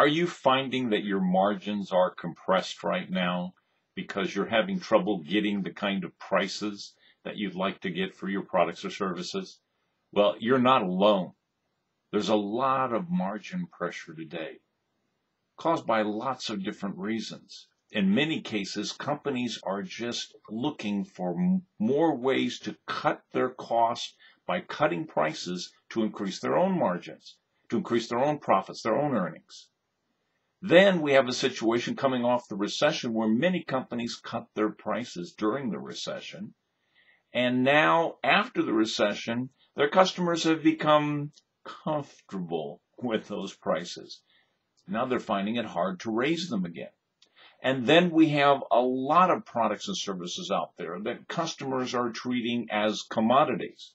Are you finding that your margins are compressed right now because you're having trouble getting the kind of prices that you'd like to get for your products or services? Well, you're not alone. There's a lot of margin pressure today, caused by lots of different reasons. In many cases, companies are just looking for more ways to cut their costs by cutting prices to increase their own margins, to increase their own profits, their own earnings. Then we have a situation coming off the recession where many companies cut their prices during the recession. And now, after the recession, their customers have become comfortable with those prices. Now they're finding it hard to raise them again. And then we have a lot of products and services out there that customers are treating as commodities.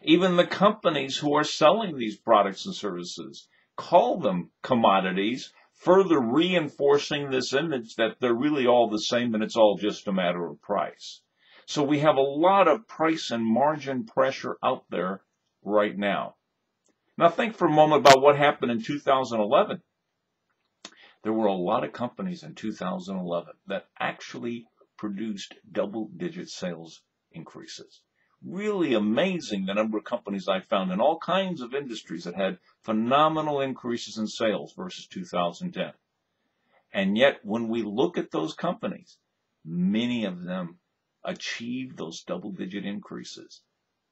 Even the companies who are selling these products and services call them commodities, further reinforcing this image that they're really all the same and it's all just a matter of price. So we have a lot of price and margin pressure out there right now. Now think for a moment about what happened in 2011. There were a lot of companies in 2011 that actually produced double-digit sales increases. Really amazing, the number of companies I found in all kinds of industries that had phenomenal increases in sales versus 2010. And yet, when we look at those companies, many of them achieved those double-digit increases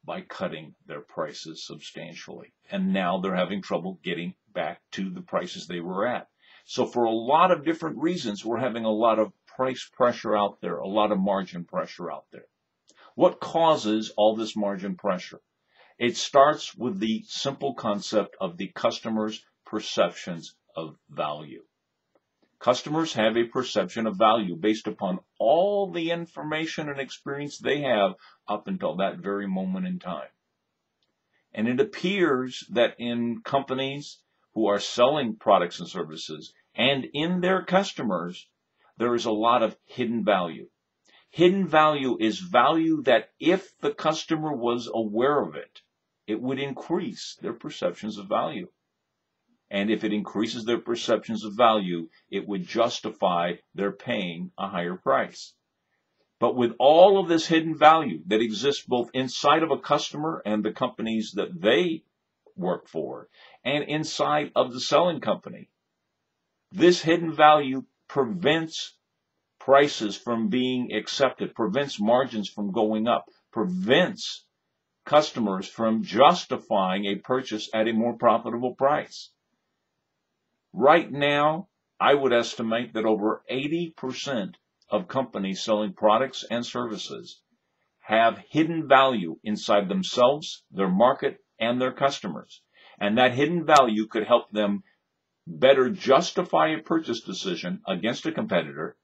by cutting their prices substantially. And now they're having trouble getting back to the prices they were at. So for a lot of different reasons, we're having a lot of price pressure out there, a lot of margin pressure out there. What causes all this margin pressure? It starts with the simple concept of the customer's perceptions of value. Customers have a perception of value based upon all the information and experience they have up until that very moment in time. And it appears that in companies who are selling products and services and in their customers, there is a lot of hidden value. Hidden value is value that if the customer was aware of it, it would increase their perceptions of value. And if it increases their perceptions of value, it would justify their paying a higher price. But with all of this hidden value that exists both inside of a customer and the companies that they work for, and inside of the selling company, this hidden value prevents prices from being accepted, prevents margins from going up, prevents customers from justifying a purchase at a more profitable price. Right now, I would estimate that over 80% of companies selling products and services have hidden value inside themselves, their market, and their customers. And that hidden value could help them better justify a purchase decision against a competitor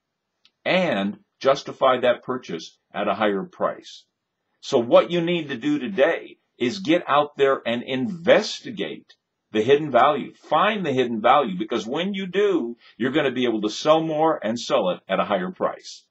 and justify that purchase at a higher price. So what you need to do today is get out there and investigate the hidden value. Find the hidden value, because when you do, you're going to be able to sell more and sell it at a higher price.